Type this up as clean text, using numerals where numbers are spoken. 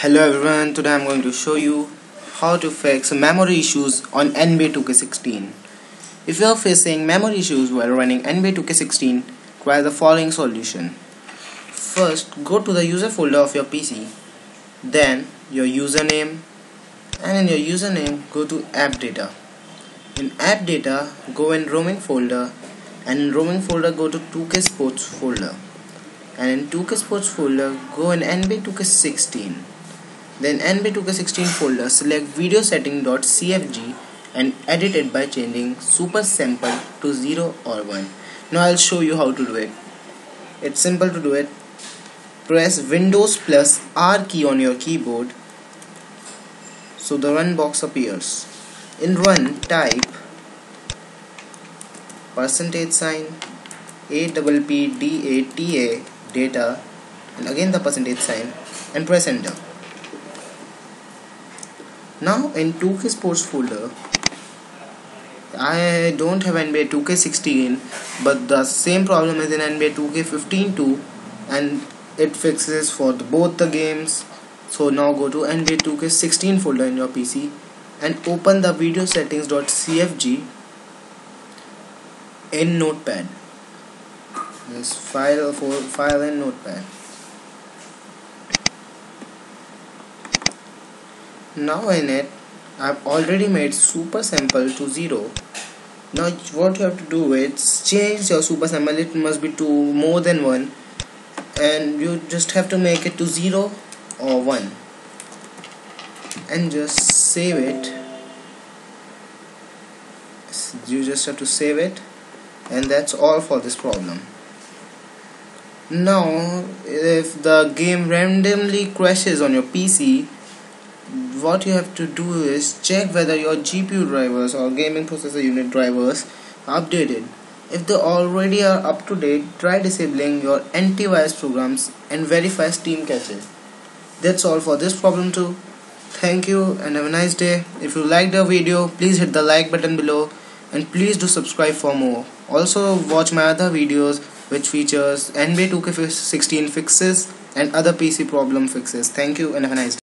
Hello everyone, today I'm going to show you how to fix memory issues on NBA 2K16. If you are facing memory issues while running NBA 2K16, try the following solution. First, go to the user folder of your PC, then your username, and in your username go to app data. In app data, go in roaming folder, and in roaming folder go to 2K Sports folder, and in 2K Sports folder go in NBA 2K16. Then NBA 2K16 folder, select videosetting.cfg and edit it by changing SUPERSAMPLE to 0 or 1. Now I'll show you how to do it. It's simple to do it. Press Windows plus R key on your keyboard so the run box appears. In run, type $APPDATA data and again the %, and press enter. Now in 2K Sports folder, I don't have NBA 2K16, but the same problem is in NBA 2K15 too, and it fixes for both the games. So now go to NBA 2K16 folder in your PC and open the videosettings.cfg in Notepad. This file in Notepad. Now in it, I've already made SUPERSAMPLE to 0. Now what you have to do is change your SUPERSAMPLE. It must be to more than 1, and you just have to make it to 0 or 1 and just save it. You just have to save it, and that's all for this problem. Now if the game randomly crashes on your PC, what you have to do is check whether your GPU drivers or gaming processor unit drivers are updated. If they already are up to date, try disabling your antivirus programs and verify Steam caches. That's all for this problem too. Thank you and have a nice day. If you liked the video, please hit the like button below and please do subscribe for more. Also watch my other videos which features NBA 2K16 fixes and other PC problem fixes. Thank you and have a nice day.